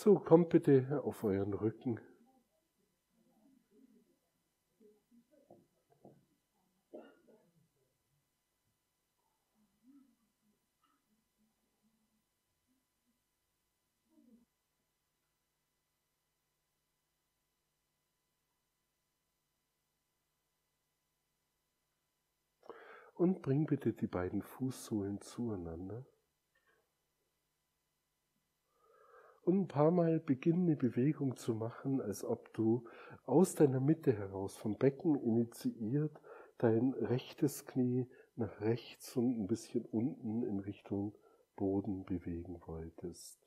So, kommt bitte auf euren Rücken. Und bring bitte die beiden Fußsohlen zueinander. Und ein paar Mal beginn eine Bewegung zu machen, als ob du aus deiner Mitte heraus, vom Becken initiiert, dein rechtes Knie nach rechts und ein bisschen unten in Richtung Boden bewegen wolltest.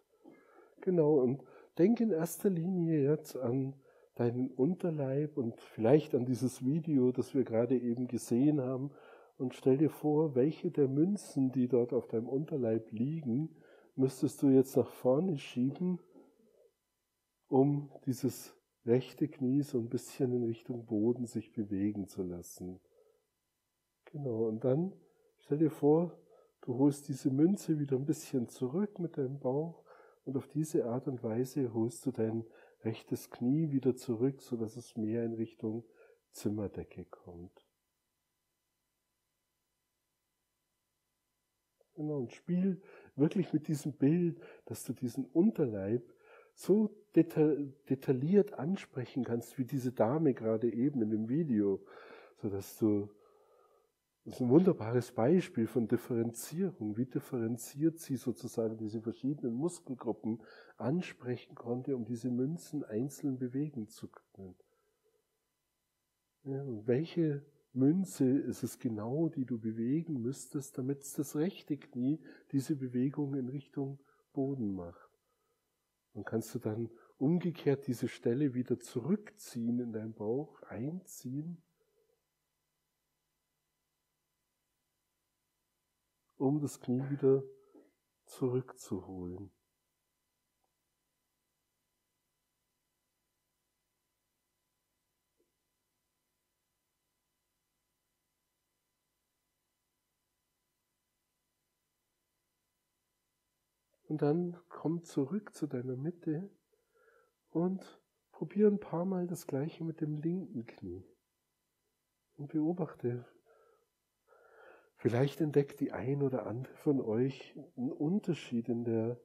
Genau, und denk in erster Linie jetzt an deinen Unterleib und vielleicht an dieses Video, das wir gerade eben gesehen haben, und stell dir vor, welche der Münzen, die dort auf deinem Unterleib liegen, müsstest du jetzt nach vorne schieben, um dieses rechte Knie so ein bisschen in Richtung Boden sich bewegen zu lassen. Genau, und dann stell dir vor, du holst diese Münze wieder ein bisschen zurück mit deinem Bauch und auf diese Art und Weise holst du dein rechtes Knie wieder zurück, sodass es mehr in Richtung Zimmerdecke kommt. Und spiel wirklich mit diesem Bild, dass du diesen Unterleib so detailliert ansprechen kannst, wie diese Dame gerade eben in dem Video. Sodass du, das ist ein wunderbares Beispiel von Differenzierung, wie differenziert sie sozusagen diese verschiedenen Muskelgruppen ansprechen konnte, um diese Münzen einzeln bewegen zu können. Ja, welche Münze ist es genau, die du bewegen müsstest, damit das rechte Knie diese Bewegung in Richtung Boden macht. Und kannst du dann umgekehrt diese Stelle wieder zurückziehen in deinen Bauch, einziehen, um das Knie wieder zurückzuholen. Und dann komm zurück zu deiner Mitte und probier ein paar Mal das Gleiche mit dem linken Knie. Und beobachte. Vielleicht entdeckt die ein oder andere von euch einen Unterschied in der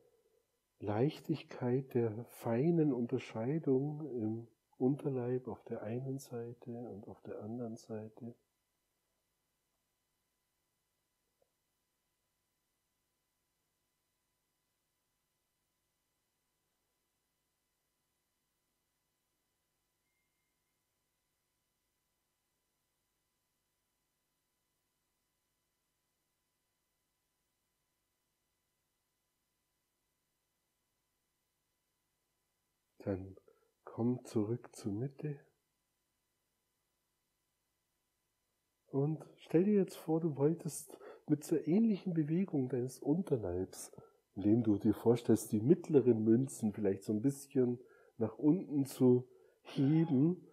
Leichtigkeit der feinen Unterscheidung im Unterleib auf der einen Seite und auf der anderen Seite. Dann komm zurück zur Mitte und stell dir jetzt vor, du wolltest mit so ähnlichen Bewegung deines Unterleibs, indem du dir vorstellst, die mittleren Münzen vielleicht so ein bisschen nach unten zu heben,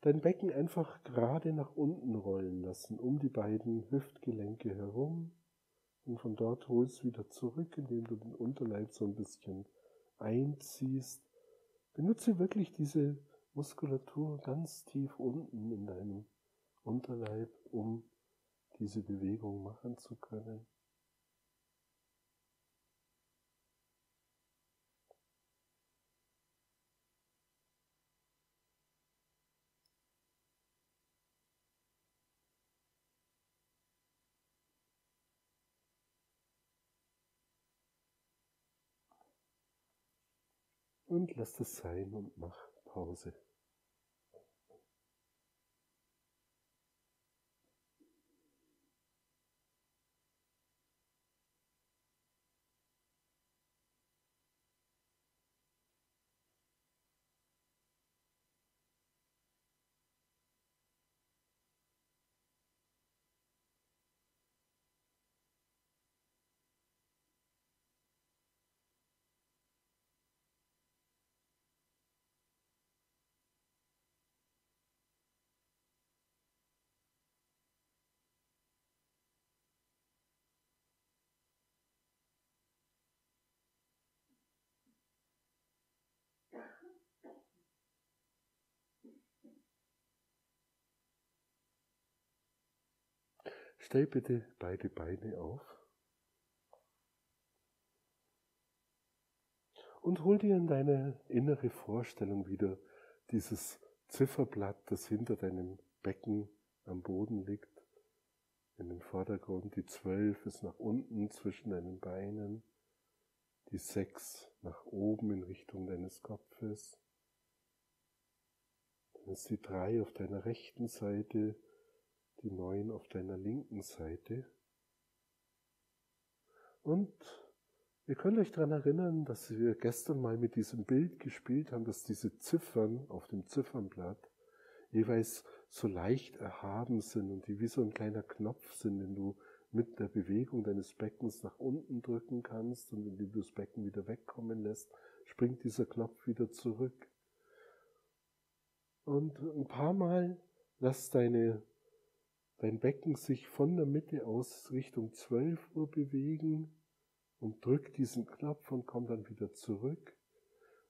dein Becken einfach gerade nach unten rollen lassen, um die beiden Hüftgelenke herum und von dort holst du wieder zurück, indem du den Unterleib so ein bisschen einziehst. Benutze wirklich diese Muskulatur ganz tief unten in deinem Unterleib, um diese Bewegung machen zu können. Und lass das sein und mach Pause. Stell bitte beide Beine auf und hol dir in deine innere Vorstellung wieder dieses Zifferblatt, das hinter deinem Becken am Boden liegt, in den Vordergrund. Die 12 ist nach unten zwischen deinen Beinen, die 6 nach oben in Richtung deines Kopfes. Dann ist die 3 auf deiner rechten Seite, die 9 auf deiner linken Seite. Und ihr könnt euch daran erinnern, dass wir gestern mal mit diesem Bild gespielt haben, dass diese Ziffern auf dem Ziffernblatt jeweils so leicht erhaben sind und die wie so ein kleiner Knopf sind, den du mit der Bewegung deines Beckens nach unten drücken kannst, und indem du das Becken wieder wegkommen lässt, springt dieser Knopf wieder zurück. Und ein paar Mal lass dein Becken sich von der Mitte aus Richtung 12 Uhr bewegen und drück diesen Knopf und komm dann wieder zurück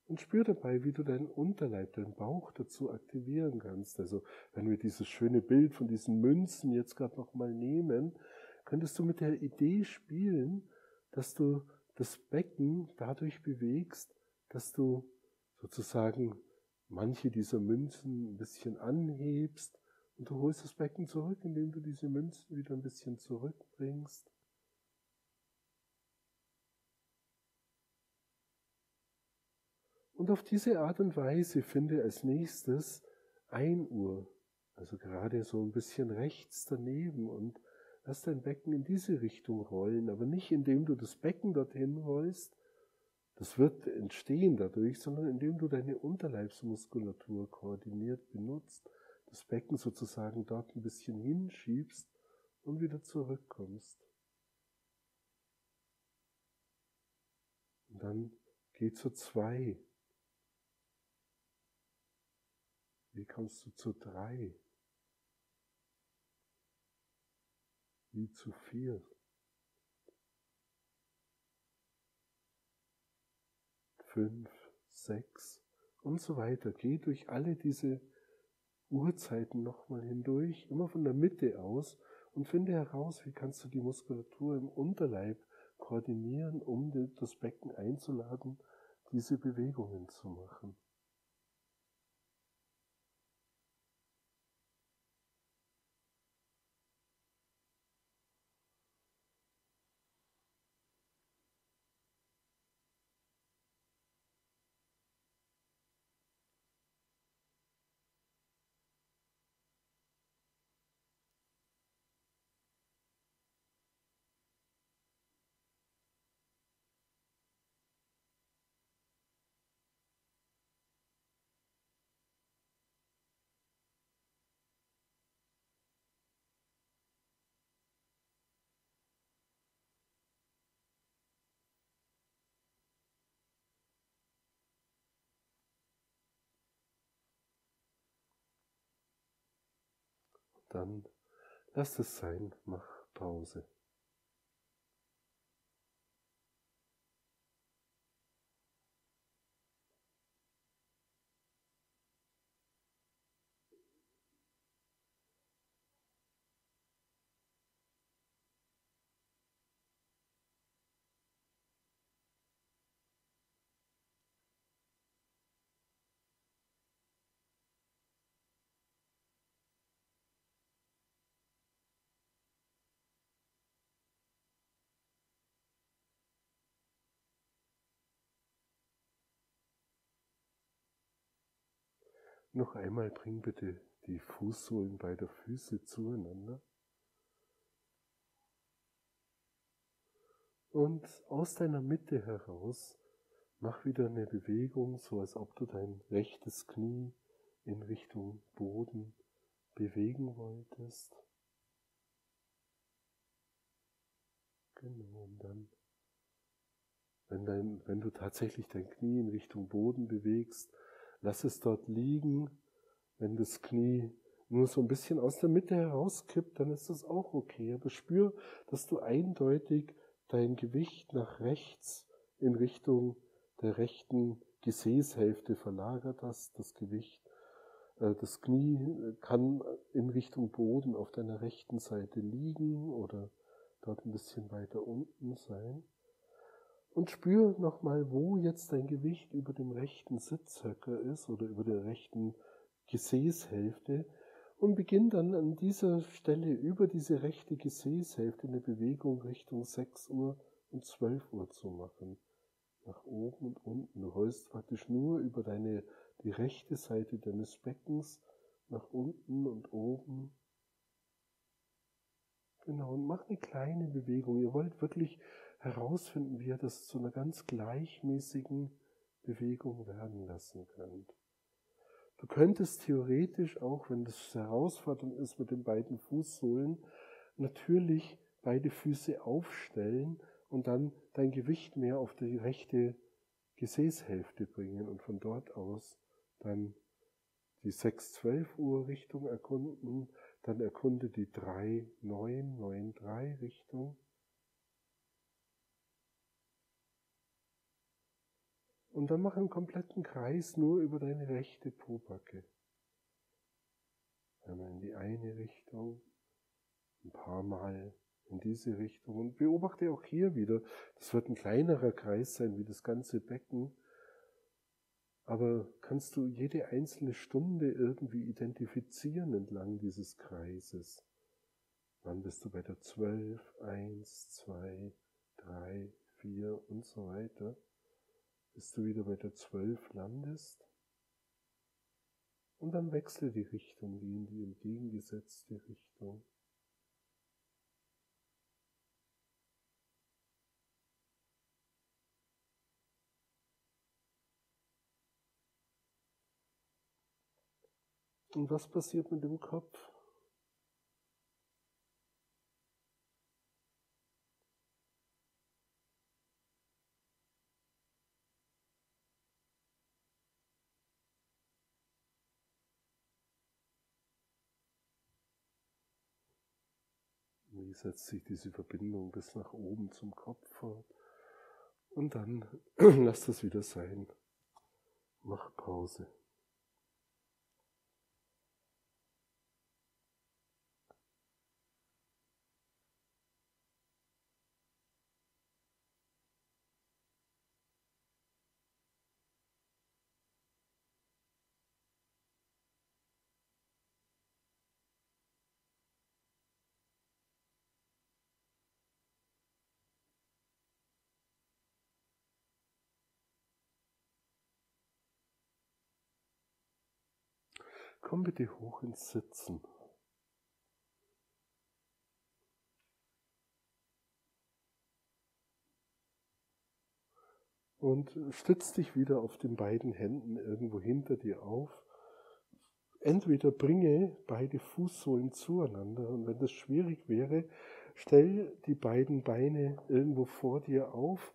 und spür dabei, wie du deinen Unterleib, deinen Bauch dazu aktivieren kannst. Also wenn wir dieses schöne Bild von diesen Münzen jetzt gerade nochmal nehmen, könntest du mit der Idee spielen, dass du das Becken dadurch bewegst, dass du sozusagen manche dieser Münzen ein bisschen anhebst und du holst das Becken zurück, indem du diese Münzen wieder ein bisschen zurückbringst. Und auf diese Art und Weise finde als nächstes 1 Uhr, also gerade so ein bisschen rechts daneben, und lass dein Becken in diese Richtung rollen, aber nicht indem du das Becken dorthin rollst, das wird entstehen dadurch, sondern indem du deine Unterleibsmuskulatur koordiniert benutzt, das Becken sozusagen dort ein bisschen hinschiebst und wieder zurückkommst. Und dann geh zu 2. Wie kommst du zu 3? Wie zu 4? 5, 6 und so weiter. Geh durch alle diese Uhrzeiten nochmal hindurch, immer von der Mitte aus, und finde heraus, wie kannst du die Muskulatur im Unterleib koordinieren, um das Becken einzuladen, diese Bewegungen zu machen. Dann lass es sein, mach Pause. Noch einmal bring bitte die Fußsohlen beider Füße zueinander. Und aus deiner Mitte heraus mach wieder eine Bewegung, so als ob du dein rechtes Knie in Richtung Boden bewegen wolltest. Genau, und dann, wenn du tatsächlich dein Knie in Richtung Boden bewegst, lass es dort liegen. Wenn das Knie nur so ein bisschen aus der Mitte herauskippt, dann ist das auch okay. Aber spür, dass du eindeutig dein Gewicht nach rechts in Richtung der rechten Gesäßhälfte verlagert hast, das Gewicht. Das Knie kann in Richtung Boden auf deiner rechten Seite liegen oder dort ein bisschen weiter unten sein. Und spür nochmal, wo jetzt dein Gewicht über dem rechten Sitzhöcker ist oder über der rechten Gesäßhälfte und beginn dann an dieser Stelle über diese rechte Gesäßhälfte eine Bewegung Richtung 6 Uhr und 12 Uhr zu machen. Nach oben und unten. Du rollst praktisch nur über die rechte Seite deines Beckens nach unten und oben. Genau, und mach eine kleine Bewegung. Ihr wollt wirklich herausfinden, wie ihr das zu einer ganz gleichmäßigen Bewegung werden lassen könnt. Du könntest theoretisch auch, wenn das herausfordernd ist mit den beiden Fußsohlen, natürlich beide Füße aufstellen und dann dein Gewicht mehr auf die rechte Gesäßhälfte bringen und von dort aus dann die 6-12 Uhr Richtung erkunden, dann erkunde die 3-9-9-3 Richtung. Und dann mach einen kompletten Kreis nur über deine rechte Pobacke. Einmal in die eine Richtung, ein paar Mal in diese Richtung und beobachte auch hier wieder. Das wird ein kleinerer Kreis sein wie das ganze Becken. Aber kannst du jede einzelne Stunde irgendwie identifizieren entlang dieses Kreises? Wann bist du bei der 12, 1, 2, 3, 4 und so weiter? Bis du wieder bei der 12 landest. Und dann wechsle die Richtung, geh in die entgegengesetzte Richtung. Und was passiert mit dem Kopf? Wie setzt sich diese Verbindung bis nach oben zum Kopf fort? Und dann lass das wieder sein. Mach Pause. Komm bitte hoch ins Sitzen. Und stütz dich wieder auf den beiden Händen irgendwo hinter dir auf. Entweder bringe beide Fußsohlen zueinander und wenn das schwierig wäre, stell die beiden Beine irgendwo vor dir auf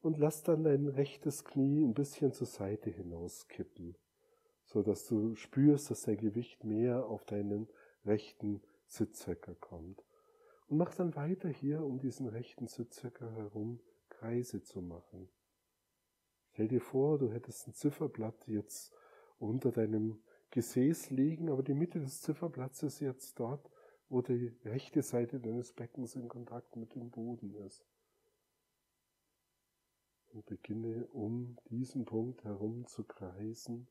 und lass dann dein rechtes Knie ein bisschen zur Seite hinauskippen. So dass du spürst, dass dein Gewicht mehr auf deinen rechten Sitzhöcker kommt. Und mach dann weiter hier um diesen rechten Sitzhöcker herum Kreise zu machen. Stell dir vor, du hättest ein Zifferblatt jetzt unter deinem Gesäß liegen, aber die Mitte des Zifferblatts ist jetzt dort, wo die rechte Seite deines Beckens in Kontakt mit dem Boden ist. Und beginne um diesen Punkt herum zu kreisen.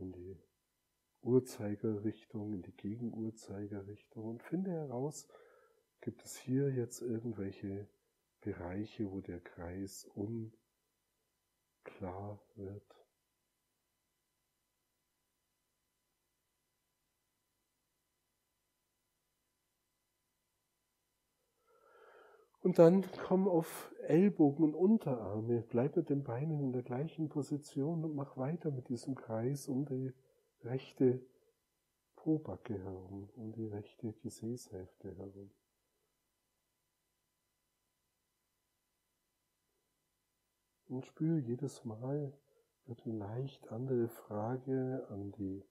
In die Uhrzeigerrichtung, in die Gegenuhrzeigerrichtung und finde heraus, gibt es hier jetzt irgendwelche Bereiche, wo der Kreis unklar wird. Und dann komm auf Ellbogen und Unterarme, bleib mit den Beinen in der gleichen Position und mach weiter mit diesem Kreis um die rechte Pobacke herum, um die rechte Gesäßhälfte herum. Und spür, jedes Mal wird eine leicht andere Frage an die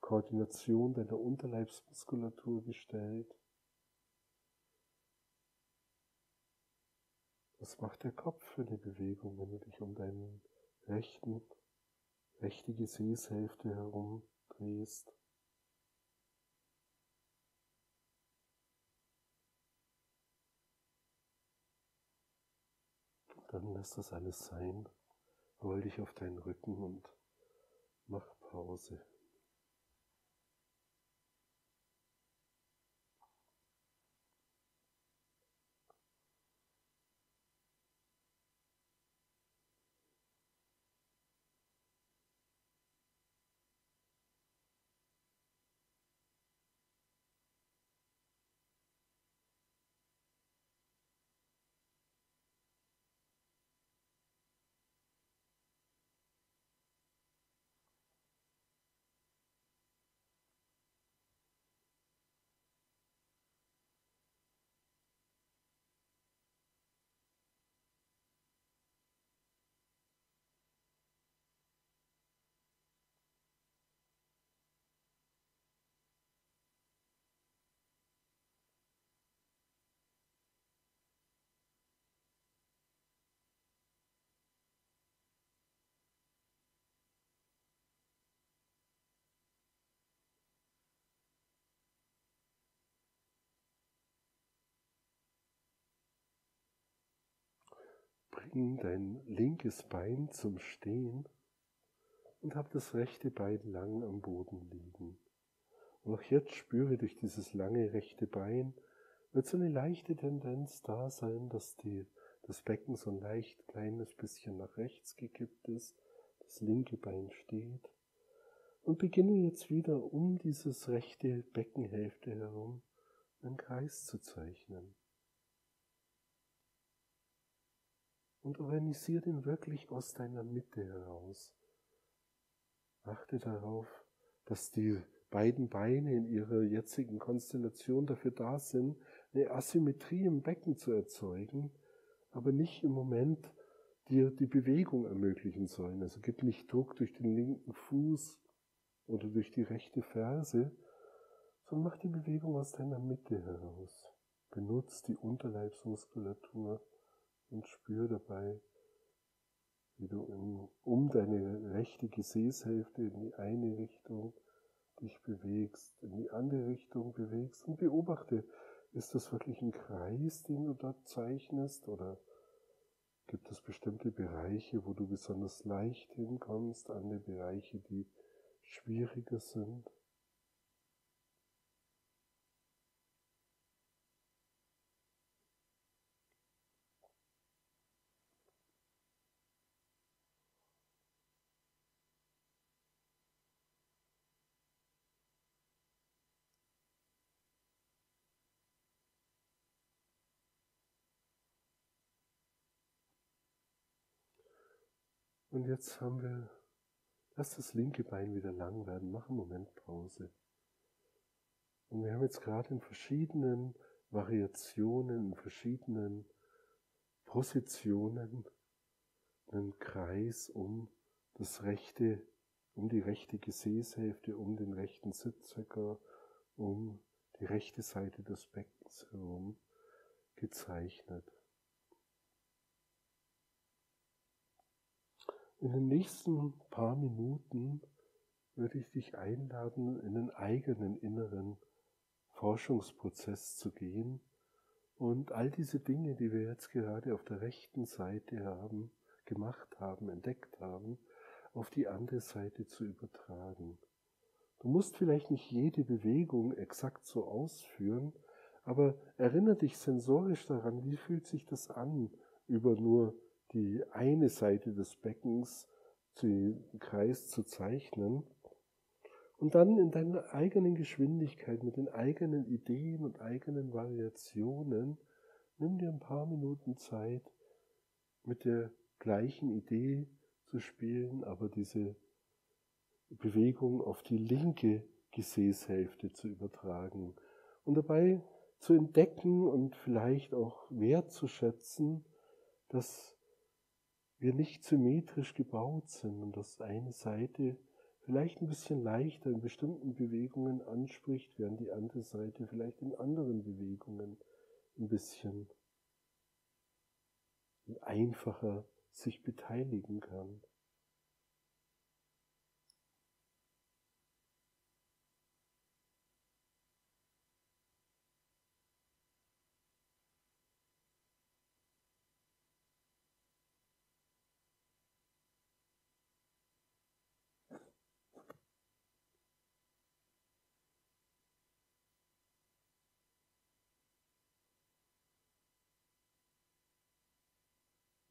Koordination deiner Unterleibsmuskulatur gestellt. Was macht der Kopf für eine Bewegung, wenn du dich um deinen rechte Gesäßhälfte herumdrehst. Dann lass das alles sein, roll dich auf deinen Rücken und mach Pause. Bring dein linkes Bein zum Stehen und hab das rechte Bein lang am Boden liegen. Und auch jetzt spüre durch dieses lange rechte Bein, wird so eine leichte Tendenz da sein, dass das Becken so ein leicht kleines bisschen nach rechts gekippt ist, das linke Bein steht. Und beginne jetzt wieder um dieses rechte Beckenhälfte herum einen Kreis zu zeichnen. Und organisiere den wirklich aus deiner Mitte heraus. Achte darauf, dass die beiden Beine in ihrer jetzigen Konstellation dafür da sind, eine Asymmetrie im Becken zu erzeugen, aber nicht im Moment dir die Bewegung ermöglichen sollen. Also gib nicht Druck durch den linken Fuß oder durch die rechte Ferse, sondern mach die Bewegung aus deiner Mitte heraus. Benutz die Unterleibsmuskulatur und spür dabei, wie du um deine rechte Gesäßhälfte in die eine Richtung dich bewegst, in die andere Richtung bewegst und beobachte, ist das wirklich ein Kreis, den du dort zeichnest, oder gibt es bestimmte Bereiche, wo du besonders leicht hinkommst, andere Bereiche, die schwieriger sind? Und jetzt lass das linke Bein wieder lang werden, mach einen Moment Pause. Und wir haben jetzt gerade in verschiedenen Variationen, in verschiedenen Positionen einen Kreis um die rechte Gesäßhälfte, um den rechten Sitzhöcker, um die rechte Seite des Beckens herum gezeichnet. In den nächsten paar Minuten würde ich dich einladen, in den eigenen inneren Forschungsprozess zu gehen und all diese Dinge, die wir jetzt gerade auf der rechten Seite entdeckt haben, auf die andere Seite zu übertragen. Du musst vielleicht nicht jede Bewegung exakt so ausführen, aber erinnere dich sensorisch daran, wie fühlt sich das an, über nur die eine Seite des Beckens den Kreis zu zeichnen und dann in deiner eigenen Geschwindigkeit, mit den eigenen Ideen und eigenen Variationen, nimm dir ein paar Minuten Zeit, mit der gleichen Idee zu spielen, aber diese Bewegung auf die linke Gesäßhälfte zu übertragen und dabei zu entdecken und vielleicht auch wertzuschätzen, dass wir nicht symmetrisch gebaut sind und dass eine Seite vielleicht ein bisschen leichter in bestimmten Bewegungen anspricht, während die andere Seite vielleicht in anderen Bewegungen ein bisschen einfacher sich beteiligen kann.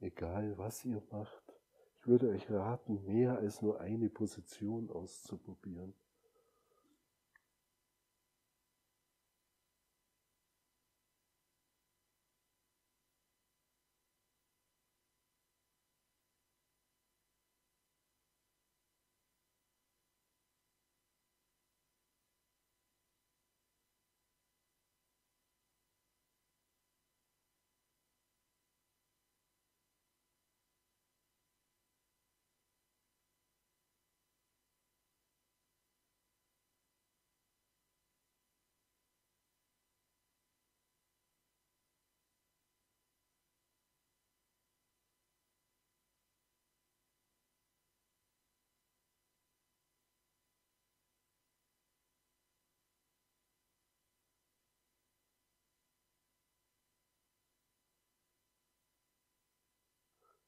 egal was ihr macht. Ich würde euch raten, mehr als nur eine Position auszuprobieren.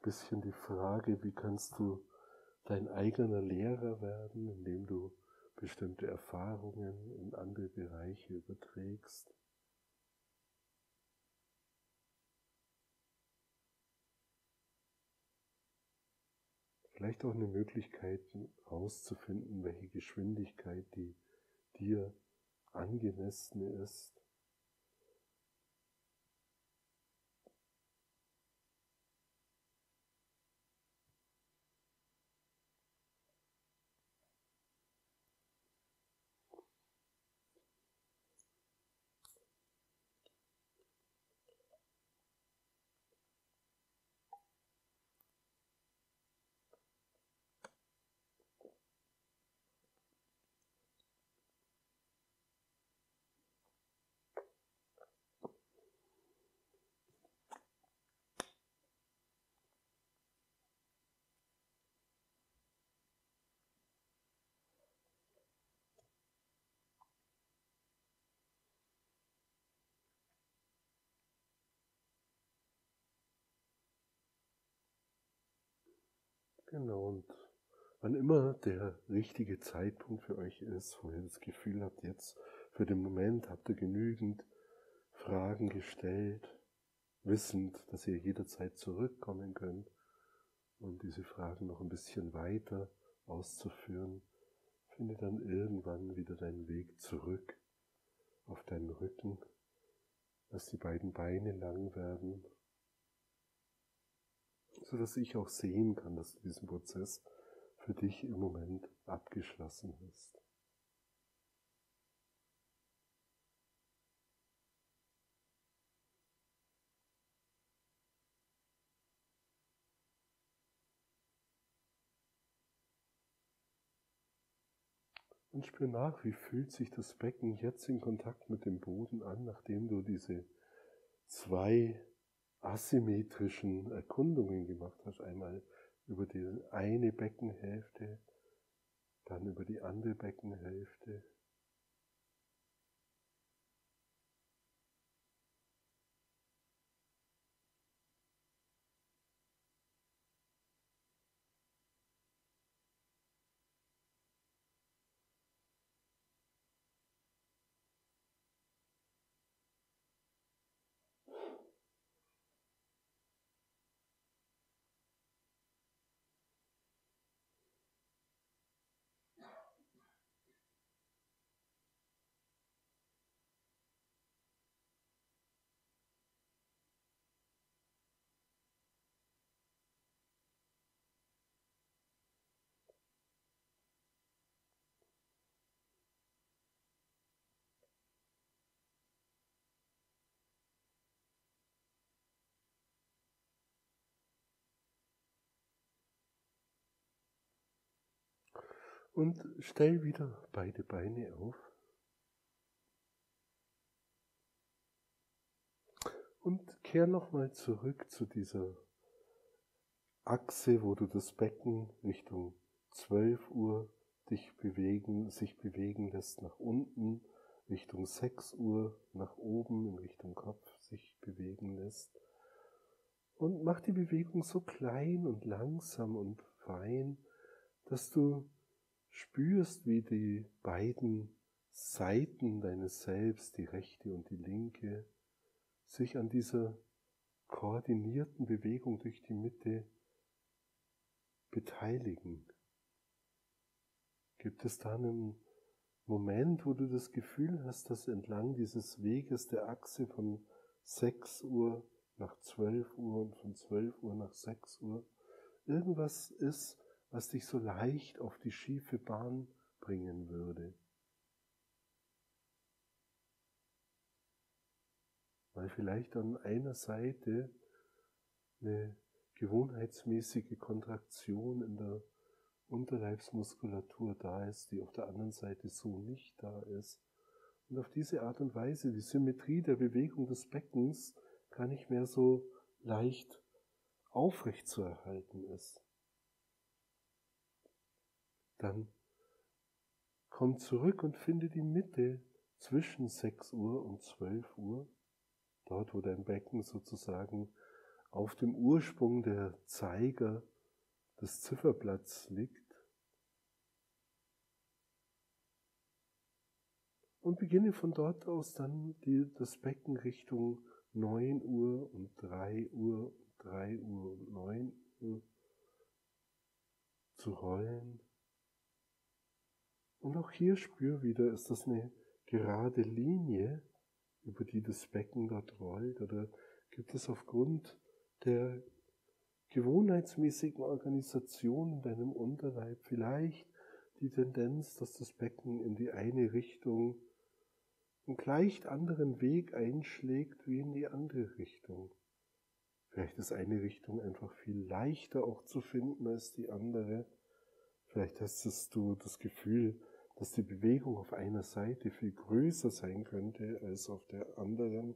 Bisschen die Frage, wie kannst du dein eigener Lehrer werden, indem du bestimmte Erfahrungen in andere Bereiche überträgst. Vielleicht auch eine Möglichkeit herauszufinden, welche Geschwindigkeit die dir angemessene ist. Genau, und wann immer der richtige Zeitpunkt für euch ist, wo ihr das Gefühl habt, jetzt für den Moment habt ihr genügend Fragen gestellt, wissend, dass ihr jederzeit zurückkommen könnt, um diese Fragen noch ein bisschen weiter auszuführen, finde dann irgendwann wieder deinen Weg zurück auf deinen Rücken, dass die beiden Beine lang werden, sodass ich auch sehen kann, dass du diesen Prozess für dich im Moment abgeschlossen hast. Und spür nach, wie fühlt sich das Becken jetzt in Kontakt mit dem Boden an, nachdem du diese zwei asymmetrischen Erkundungen gemacht hast, einmal über die eine Beckenhälfte, dann über die andere Beckenhälfte. Und stell wieder beide Beine auf und kehr nochmal zurück zu dieser Achse, wo du das Becken Richtung 12 Uhr sich bewegen lässt nach unten, Richtung 6 Uhr nach oben, in Richtung Kopf sich bewegen lässt. Und mach die Bewegung so klein und langsam und fein, dass du spürst, wie die beiden Seiten deines Selbst, die rechte und die linke, sich an dieser koordinierten Bewegung durch die Mitte beteiligen? Gibt es da einen Moment, wo du das Gefühl hast, dass entlang dieses Weges der Achse von 6 Uhr nach 12 Uhr und von 12 Uhr nach 6 Uhr irgendwas ist, was dich so leicht auf die schiefe Bahn bringen würde? Weil vielleicht an einer Seite eine gewohnheitsmäßige Kontraktion in der Unterleibsmuskulatur da ist, die auf der anderen Seite so nicht da ist. Und auf diese Art und Weise die Symmetrie der Bewegung des Beckens gar nicht mehr so leicht aufrecht zu erhalten ist. Dann komm zurück und finde die Mitte zwischen 6 Uhr und 12 Uhr, dort wo dein Becken sozusagen auf dem Ursprung der Zeiger des Zifferblatts liegt, und beginne von dort aus dann das Becken Richtung 9 Uhr und 3 Uhr und 3 Uhr und 9 Uhr zu rollen. Und auch hier spür wieder, ist das eine gerade Linie, über die das Becken dort rollt, oder gibt es aufgrund der gewohnheitsmäßigen Organisation in deinem Unterleib vielleicht die Tendenz, dass das Becken in die eine Richtung einen gleich anderen Weg einschlägt wie in die andere Richtung? Vielleicht ist eine Richtung einfach viel leichter auch zu finden als die andere. Vielleicht hast du das Gefühl, dass die Bewegung auf einer Seite viel größer sein könnte als auf der anderen.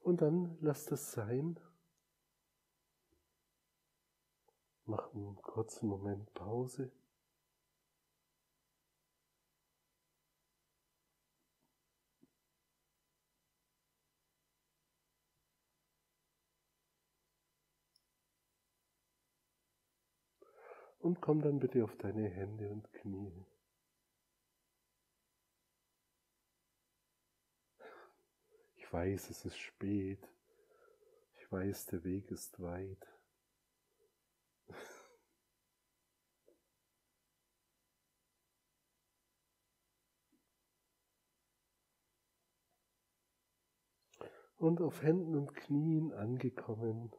Und dann lass das sein. Mach einen kurzen Moment Pause. Und komm dann bitte auf deine Hände und Knie. Ich weiß, es ist spät. Ich weiß, der Weg ist weit. Und auf Händen und Knien angekommen,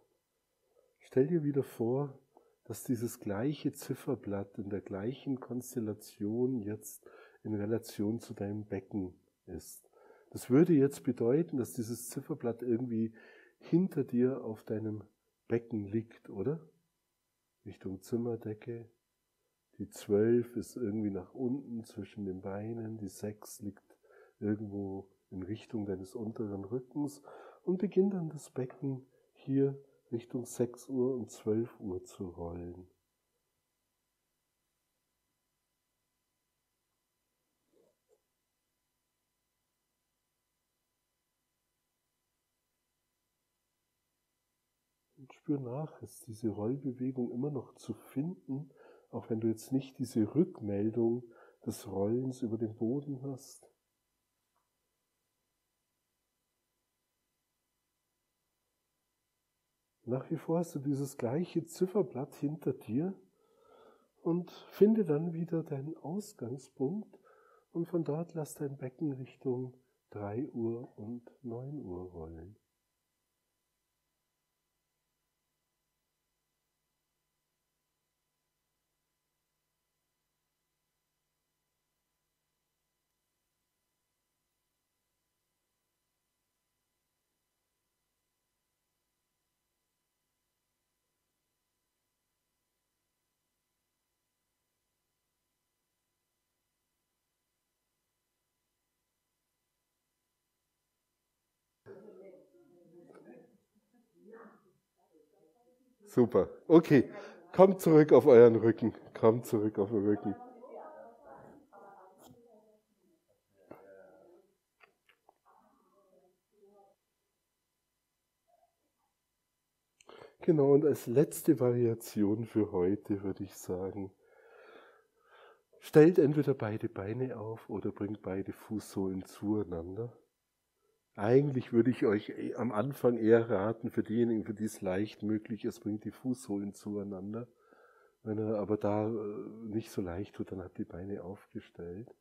stell dir wieder vor, dass dieses gleiche Zifferblatt in der gleichen Konstellation jetzt in Relation zu deinem Becken ist. Das würde jetzt bedeuten, dass dieses Zifferblatt irgendwie hinter dir auf deinem Becken liegt, oder? Richtung Zimmerdecke. Die 12 ist irgendwie nach unten zwischen den Beinen, die 6 liegt irgendwo in Richtung deines unteren Rückens, und beginnt dann das Becken hier Richtung 6 Uhr und 12 Uhr zu rollen. Und spür nach, ist diese Rollbewegung immer noch zu finden, auch wenn du jetzt nicht diese Rückmeldung des Rollens über den Boden hast? Nach wie vor hast du dieses gleiche Zifferblatt hinter dir, und finde dann wieder deinen Ausgangspunkt, und von dort lass dein Becken Richtung 3 Uhr und 9 Uhr rollen. Super. Okay, kommt zurück auf euren Rücken. Kommt zurück auf den Rücken. Genau, und als letzte Variation für heute würde ich sagen, stellt entweder beide Beine auf oder bringt beide Fußsohlen zueinander. Eigentlich würde ich euch am Anfang eher raten, für diejenigen, für die es leicht möglich ist, bringt die Fußsohlen zueinander. Wenn er aber da nicht so leicht tut, dann habt die Beine aufgestellt.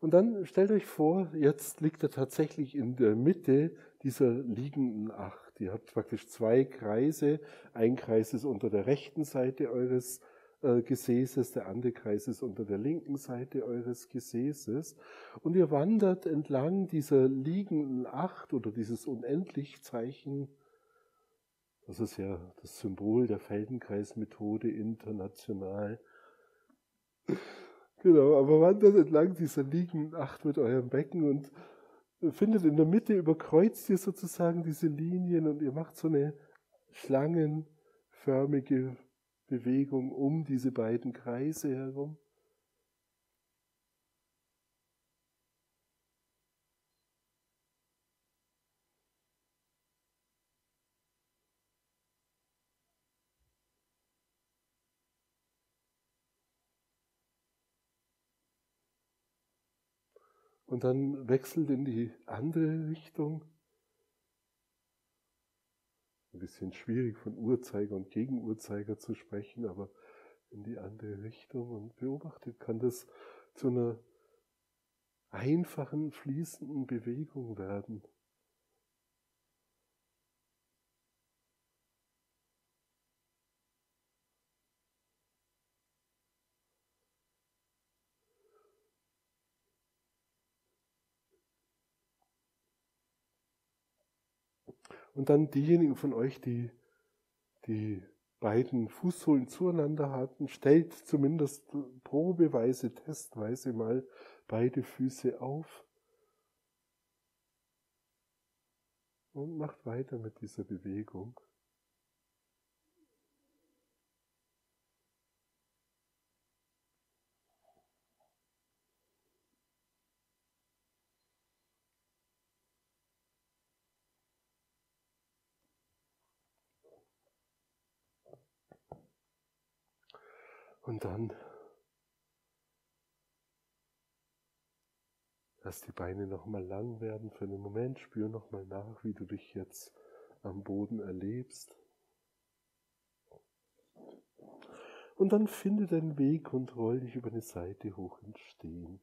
Und dann stellt euch vor, jetzt liegt er tatsächlich in der Mitte dieser liegenden Acht. Ihr habt praktisch zwei Kreise. Ein Kreis ist unter der rechten Seite eures Gesäßes, der andere Kreis ist unter der linken Seite eures Gesäßes. Und ihr wandert entlang dieser liegenden Acht oder dieses Unendlichzeichen. Das ist ja das Symbol der Feldenkrais-Methode international. Genau, aber wandert entlang dieser liegenden Acht mit eurem Becken und findet in der Mitte, überkreuzt ihr sozusagen diese Linien und ihr macht so eine schlangenförmige Bewegung um diese beiden Kreise herum. Und dann wechselt in die andere Richtung. Ein bisschen schwierig von Uhrzeiger und Gegenuhrzeiger zu sprechen, aber in die andere Richtung. Und beobachtet, kann das zu einer einfachen, fließenden Bewegung werden. Und dann diejenigen von euch, die die beiden Fußsohlen zueinander hatten, stellt zumindest probeweise, testweise mal beide Füße auf und macht weiter mit dieser Bewegung. Und dann lass die Beine nochmal lang werden für einen Moment. Spür nochmal nach, wie du dich jetzt am Boden erlebst. Und dann finde deinen Weg und roll dich über eine Seite hoch ins Stehen.